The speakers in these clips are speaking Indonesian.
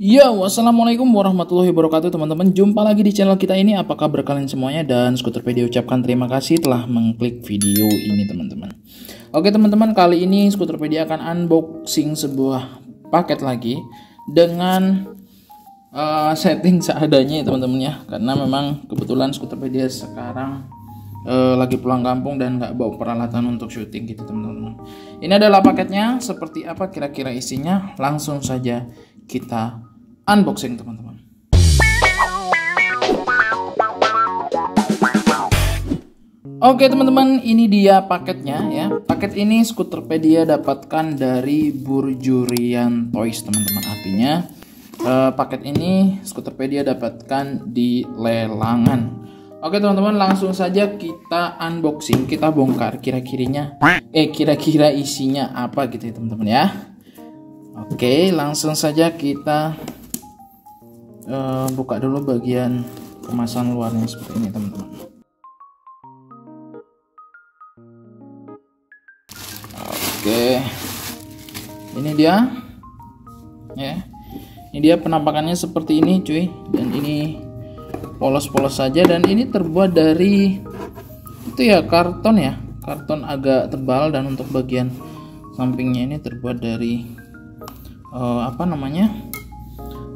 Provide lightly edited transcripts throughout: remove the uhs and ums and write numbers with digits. Yo, wassalamualaikum warahmatullahi wabarakatuh teman-teman. Jumpa lagi di channel kita ini. Apa kabar kalian semuanya? Dan Skuterpedia ucapkan terima kasih telah mengklik video ini teman-teman. Oke teman-teman, kali ini Skuterpedia akan unboxing sebuah paket lagi dengan setting seadanya teman-teman ya. Karena memang kebetulan Skuterpedia sekarang lagi pulang kampung dan nggak bawa peralatan untuk syuting gitu teman-teman. Ini adalah paketnya, seperti apa kira-kira isinya. Langsung saja kita unboxing teman-teman. Oke teman-teman, ini dia paketnya ya. Paket ini Skuterpedia dapatkan dari Burjurian Toys teman-teman. Artinya paket ini Skuterpedia dapatkan di lelangan. Oke teman-teman, langsung saja kita unboxing, kita bongkar kira-kira isinya apa gitu ya teman-teman ya. Oke, langsung saja kita buka dulu bagian kemasan luarnya seperti ini teman-teman. Oke, ini dia ya, ini dia penampakannya seperti ini cuy. Dan ini polos-polos saja, dan ini terbuat dari itu ya, karton ya, karton agak tebal. Dan untuk bagian sampingnya ini terbuat dari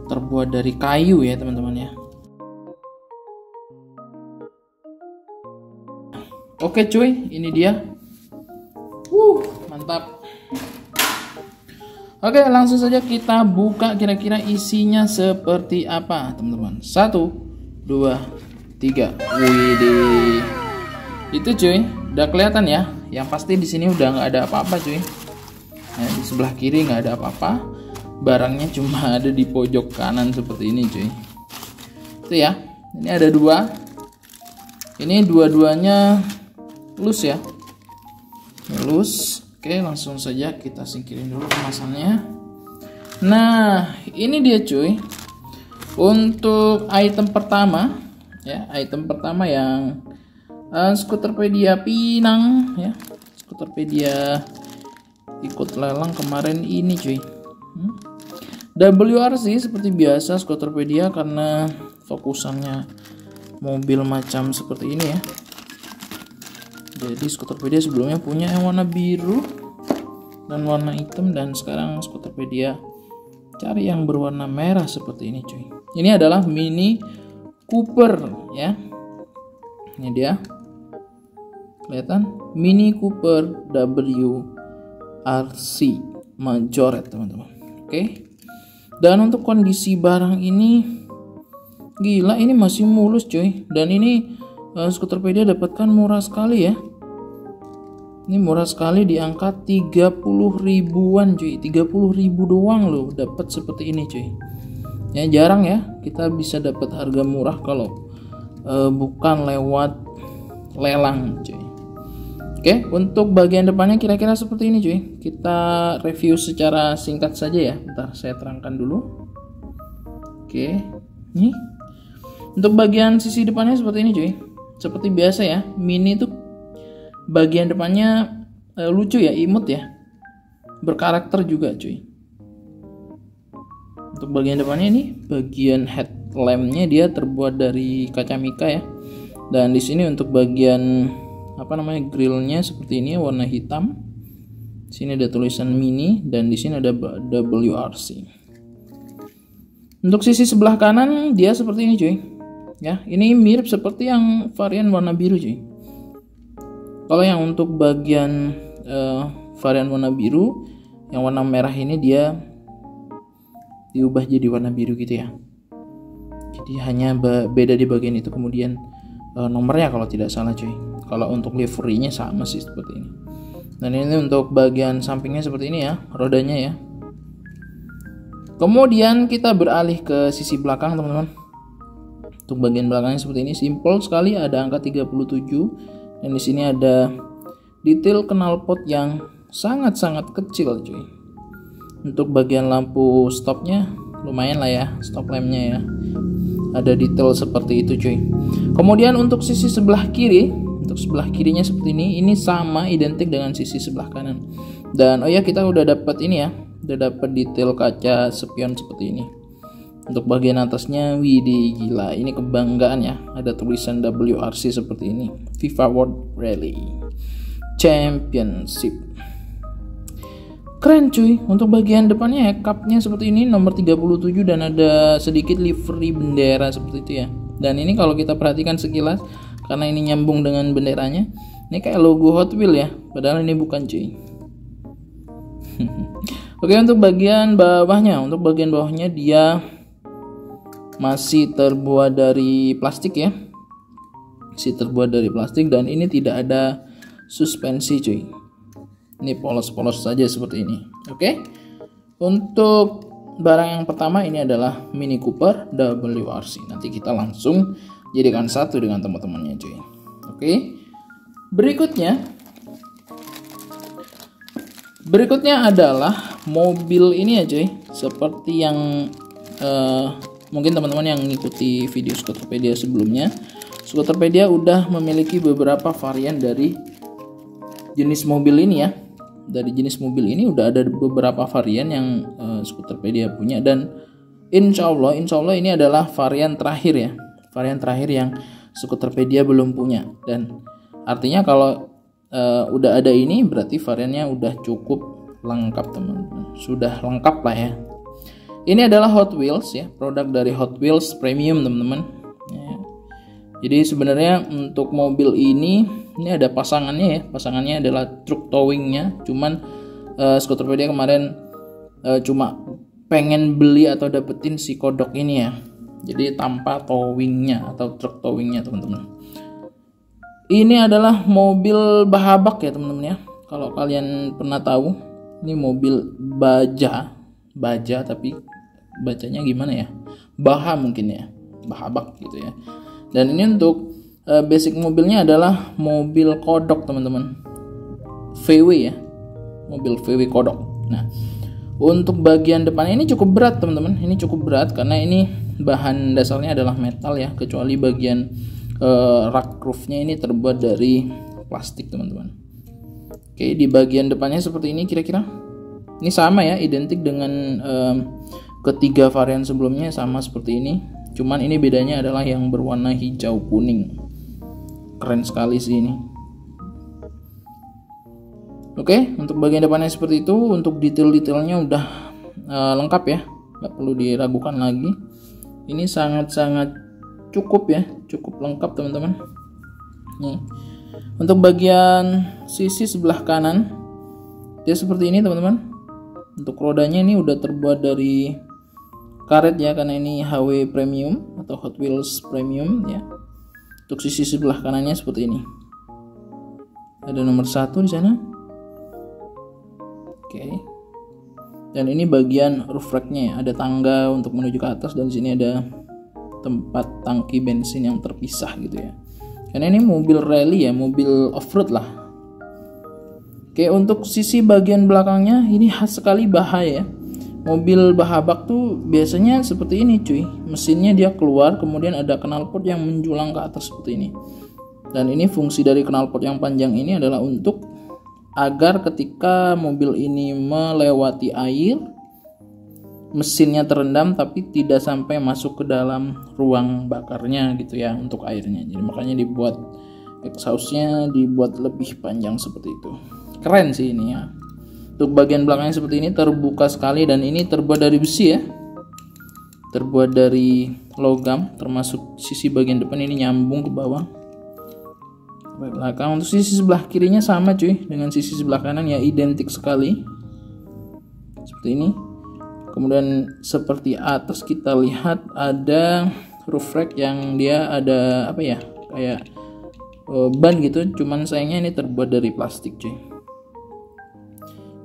terbuat dari kayu ya teman-teman ya. Oke cuy, ini dia. Mantap. Oke, langsung saja kita buka kira-kira isinya seperti apa teman-teman. 1, 2, 3. Widih. Itu cuy, udah kelihatan ya. Yang pasti di sini udah nggak ada apa-apa cuy. Nah, di sebelah kiri nggak ada apa-apa. Barangnya cuma ada di pojok kanan seperti ini cuy. Itu ya, ini ada dua, ini dua-duanya loose ya, loose. Oke, langsung saja kita singkirin dulu kemasannya. Nah, ini dia cuy, untuk item pertama ya, item pertama yang Skuterpedia pinang ya, Skuterpedia ikut lelang kemarin ini cuy. WRC seperti biasa Skuterpedia, karena fokusannya mobil macam seperti ini ya. Jadi Skuterpedia sebelumnya punya yang warna biru dan warna hitam, dan sekarang Skuterpedia cari yang berwarna merah seperti ini cuy. Ini adalah Mini Cooper ya. Ini dia. Kelihatan Mini Cooper WRC Majorette teman-teman. Oke. Dan untuk kondisi barang ini, gila, ini masih mulus cuy. Dan ini Skuterpedia dapatkan murah sekali ya. Ini murah sekali, di angka 30 ribuan cuy. 30 ribu doang loh dapat seperti ini cuy. Ya jarang ya kita bisa dapat harga murah kalau bukan lewat lelang cuy. Oke, untuk bagian depannya kira-kira seperti ini cuy. Kita review secara singkat saja ya. Bentar, saya terangkan dulu. Oke, ini untuk bagian sisi depannya seperti ini cuy. Seperti biasa ya, Mini itu bagian depannya lucu ya, imut ya, berkarakter juga cuy. Untuk bagian depannya ini, bagian headlampnya dia terbuat dari kaca mika ya. Dan di sini untuk bagian grillnya seperti ini, warna hitam. Di sini ada tulisan Mini, dan di sini ada WRC. Untuk sisi sebelah kanan dia seperti ini cuy ya. Ini mirip seperti yang varian warna biru cuy. Kalau yang untuk bagian varian warna biru, yang warna merah ini dia diubah jadi warna biru gitu ya. Jadi hanya beda di bagian itu. Kemudian nomornya kalau tidak salah cuy. Kalau untuk liverynya sama sih seperti ini. Dan ini untuk bagian sampingnya seperti ini ya, rodanya ya. Kemudian kita beralih ke sisi belakang teman-teman. Untuk bagian belakangnya seperti ini, simple sekali, ada angka 37. Dan di sini ada detail knalpot yang sangat-sangat kecil cuy. Untuk bagian lampu stopnya lumayan lah ya, stop lampnya ya. Ada detail seperti itu cuy. Kemudian untuk sisi sebelah kiri, untuk sebelah kirinya seperti ini sama identik dengan sisi sebelah kanan. Dan oh ya, kita udah dapat ini ya, terdapat detail kaca spion seperti ini. Untuk bagian atasnya, widih gila, ini kebanggaan ya, ada tulisan WRC seperti ini, FIFA World Rally Championship. Keren cuy. Untuk bagian depannya ya, cupnya seperti ini, nomor 37, dan ada sedikit livery bendera seperti itu ya. Dan ini kalau kita perhatikan sekilas, karena ini nyambung dengan benderanya, ini kayak logo Hot Wheels ya, padahal ini bukan cuy. Oke, untuk bagian bawahnya dia masih terbuat dari plastik ya, dan ini tidak ada suspensi cuy, ini polos-polos saja seperti ini. Oke, untuk barang yang pertama ini adalah Mini Cooper WRC, nanti kita langsung jadikan satu dengan teman-temannya cuy. Oke, berikutnya adalah mobil ini ya cuy, seperti yang mungkin teman-teman yang mengikuti video Skuterpedia sebelumnya, Skuterpedia udah memiliki beberapa varian dari jenis mobil ini ya. Dari jenis mobil ini udah ada beberapa varian yang Skuterpedia punya, dan insya Allah ini adalah varian terakhir ya, yang Skuterpedia belum punya. Dan artinya kalau udah ada ini, berarti variannya udah cukup lengkap teman-teman, sudah lengkap lah ya. Ini adalah Hot Wheels ya, produk dari Hot Wheels Premium teman-teman. Ya. Jadi sebenarnya untuk mobil ini ada pasangannya ya. Pasangannya adalah truk towingnya. Cuman Skuterpedia kemarin cuma pengen beli atau dapetin si kodok ini ya. Jadi tanpa towingnya atau truk towingnya teman-teman. Ini adalah mobil bahabak ya teman-teman ya. Kalau kalian pernah tahu, ini mobil baja tapi bacanya gimana ya, baha mungkin ya, bahabak gitu ya. Dan ini untuk basic mobilnya adalah mobil kodok teman-teman, VW ya, mobil VW kodok. Nah, untuk bagian depannya ini cukup berat teman-teman, ini cukup berat karena ini bahan dasarnya adalah metal ya, kecuali bagian rak roofnya ini terbuat dari plastik teman-teman. Oke, di bagian depannya seperti ini kira-kira. Ini sama ya, identik dengan ketiga varian sebelumnya, sama seperti ini. Cuman ini bedanya adalah yang berwarna hijau kuning. Keren sekali sih ini. Oke, untuk bagian depannya seperti itu. Untuk detail-detailnya udah lengkap ya, nggak perlu diragukan lagi. Ini sangat-sangat cukup ya, cukup lengkap teman-teman. Nih, untuk bagian sisi sebelah kanan dia seperti ini teman-teman. Untuk rodanya ini udah terbuat dari karet ya, karena ini HW Premium atau Hot Wheels Premium ya. Untuk sisi sebelah kanannya seperti ini. Ada nomor 1 di sana. Oke. Dan ini bagian roof rack-nya ya. Ada tangga untuk menuju ke atas, dan di sini ada tempat tangki bensin yang terpisah gitu ya. Karena ini mobil rally ya, mobil off-road lah. Oke, untuk sisi bagian belakangnya ini khas sekali bahaya. Mobil bahabak tuh biasanya seperti ini cuy. Mesinnya dia keluar, kemudian ada knalpot yang menjulang ke atas seperti ini. Dan ini fungsi dari knalpot yang panjang ini adalah untuk agar ketika mobil ini melewati air, mesinnya terendam tapi tidak sampai masuk ke dalam ruang bakarnya gitu ya, untuk airnya. Jadi makanya dibuat exhaust-nya dibuat lebih panjang seperti itu. Keren sih ini ya. Untuk bagian belakangnya seperti ini, terbuka sekali, dan ini terbuat dari besi ya, terbuat dari logam. Termasuk sisi bagian depan ini nyambung ke bawah, ke belakang. Untuk sisi sebelah kirinya sama cuy dengan sisi sebelah kanan ya, identik sekali seperti ini. Kemudian seperti atas kita lihat ada roof rack yang dia ada apa ya, kayak ban gitu, cuman sayangnya ini terbuat dari plastik cuy.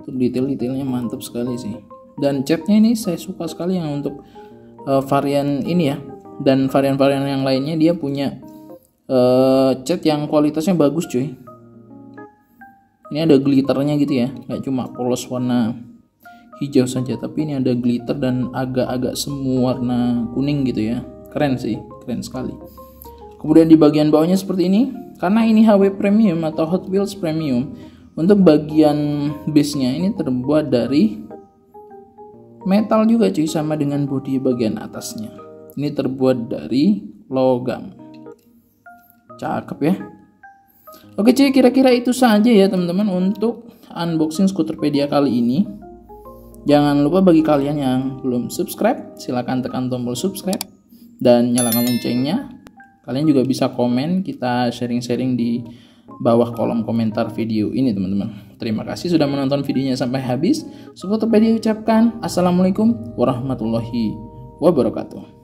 Detail-detailnya mantap sekali sih. Dan catnya ini saya suka sekali yang untuk varian ini ya. Dan varian-varian yang lainnya dia punya cat yang kualitasnya bagus cuy. Ini ada glitternya gitu ya, nggak cuma polos warna hijau saja, tapi ini ada glitter dan agak-agak semu warna kuning gitu ya. Keren sih, keren sekali. Kemudian di bagian bawahnya seperti ini. Karena ini HW Premium atau Hot Wheels Premium, untuk bagian base-nya ini terbuat dari metal juga cuy, sama dengan bodi bagian atasnya. Ini terbuat dari logam. Cakep ya. Oke cuy, kira-kira itu saja ya teman-teman untuk unboxing Skuterpedia kali ini. Jangan lupa bagi kalian yang belum subscribe, silahkan tekan tombol subscribe dan nyalakan loncengnya. Kalian juga bisa komen, kita sharing-sharing di bawah kolom komentar video ini teman-teman. Terima kasih sudah menonton videonya sampai habis. Skuterpedia ucapkan Assalamualaikum warahmatullahi wabarakatuh.